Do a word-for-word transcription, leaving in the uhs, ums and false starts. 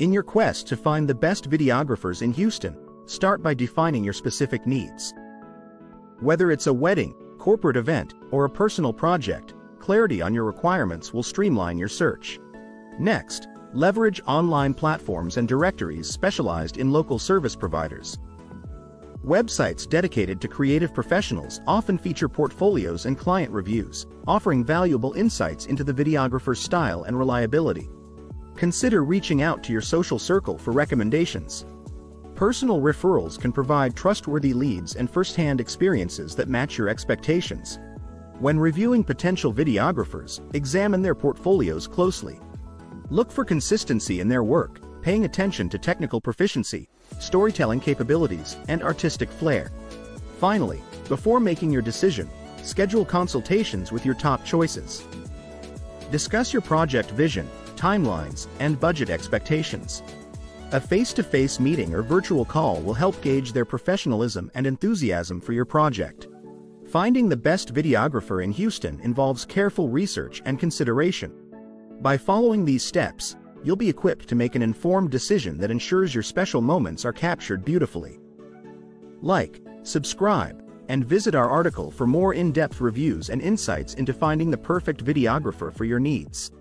In your quest to find the best videographers in Houston, start by defining your specific needs. Whether it's a wedding, corporate event, or a personal project, clarity on your requirements will streamline your search. Next, leverage online platforms and directories specialized in local service providers. Websites dedicated to creative professionals often feature portfolios and client reviews, offering valuable insights into the videographer's style and reliability. Consider reaching out to your social circle for recommendations. Personal referrals can provide trustworthy leads and first-hand experiences that match your expectations. When reviewing potential videographers, examine their portfolios closely. Look for consistency in their work, paying attention to technical proficiency, storytelling capabilities, and artistic flair. Finally, before making your decision, schedule consultations with your top choices. Discuss your project vision, timelines, and budget expectations. A face-to-face meeting or virtual call will help gauge their professionalism and enthusiasm for your project. Finding the best videographer in Houston involves careful research and consideration. By following these steps, you'll be equipped to make an informed decision that ensures your special moments are captured beautifully. Like, subscribe, and visit our article for more in-depth reviews and insights into finding the perfect videographer for your needs.